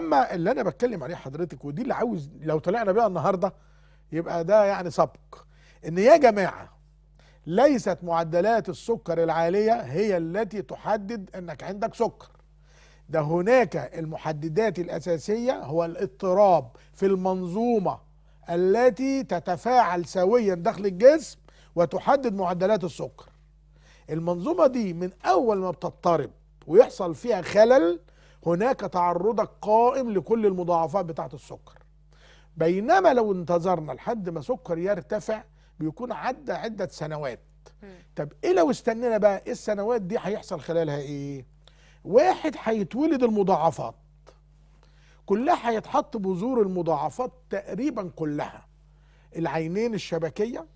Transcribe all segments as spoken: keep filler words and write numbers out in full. اما اللي انا بتكلم عليه حضرتك ودي اللي عاوز لو طلعنا بيها النهارده يبقى ده يعني سبق، ان يا جماعه ليست معدلات السكر العاليه هي التي تحدد انك عندك سكر، ده هناك المحددات الاساسيه هو الاضطراب في المنظومه التي تتفاعل سويا داخل الجسم وتحدد معدلات السكر. المنظومه دي من اول ما بتضطرب ويحصل فيها خلل هناك تعرضك قائم لكل المضاعفات بتاعه السكر، بينما لو انتظرنا لحد ما سكر يرتفع بيكون عدى عده سنوات. طب ايه لو استنينا بقى ايه السنوات دي هيحصل خلالها ايه؟ واحد هيتولد المضاعفات كلها هيتحط بذور المضاعفات تقريبا كلها، العينين الشبكيه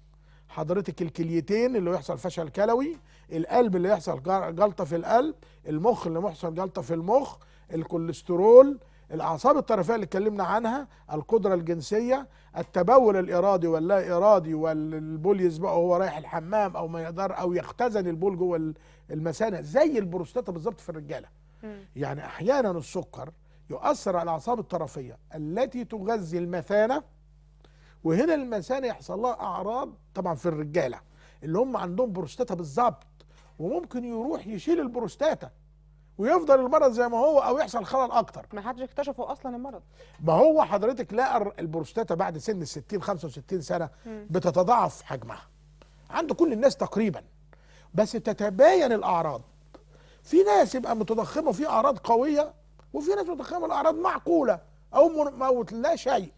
حضرتك، الكليتين اللي يحصل فشل كلوي، القلب اللي يحصل جلطه في القلب، المخ اللي يحصل جلطه في المخ، الكوليسترول، الاعصاب الطرفيه اللي اتكلمنا عنها، القدره الجنسيه، التبول الارادي واللا ارادي، والبول يسبقه هو رايح الحمام او ما يقدر او يختزن البول جوه المثانه زي البروستاتا بالظبط في الرجاله. م. يعني احيانا السكر يؤثر على الاعصاب الطرفيه التي تغذي المثانه، وهنا المثانه يحصل لها اعراض طبعا في الرجاله اللي هم عندهم بروستاتا بالظبط، وممكن يروح يشيل البروستاتا ويفضل المرض زي ما هو او يحصل خلل اكتر. ما حدش اكتشفه اصلا المرض. ما هو حضرتك لقى البروستاتا بعد سن ال ستين خمسة وستين سنه م. بتتضاعف حجمها عند كل الناس تقريبا، بس تتباين الاعراض. في ناس يبقى متضخمه في اعراض قويه، وفي ناس متضخمه الاعراض معقوله او ما لا شيء.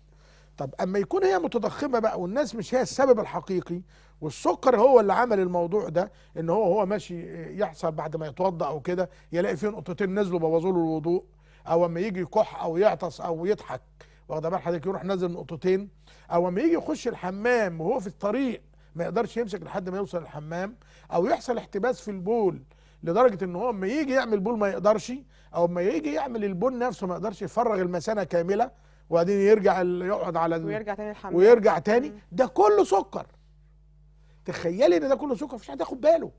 طب اما يكون هي متضخمه بقى والناس مش هي السبب الحقيقي، والسكر هو اللي عمل الموضوع ده، ان هو هو ماشي يحصل بعد ما يتوضا او كده يلاقي فيه نقطتين نزلوا بوظوا له الوضوء، او اما يجي يكح او يعطس او يضحك واخد بال حضرتك يروح نازل نقطتين، او اما يجي يخش الحمام وهو في الطريق ما يقدرش يمسك لحد ما يوصل الحمام، او يحصل احتباس في البول لدرجه ان هو اما يجي يعمل بول ما يقدرش، او اما يجي يعمل البول نفسه ما يقدرش يفرغ المثانه كامله، وبعدين يرجع يقعد على ويرجع تاني الحمام ويرجع تاني. ده كله سكر. تخيلي ان ده كله سكر مفيش حد ياخد باله.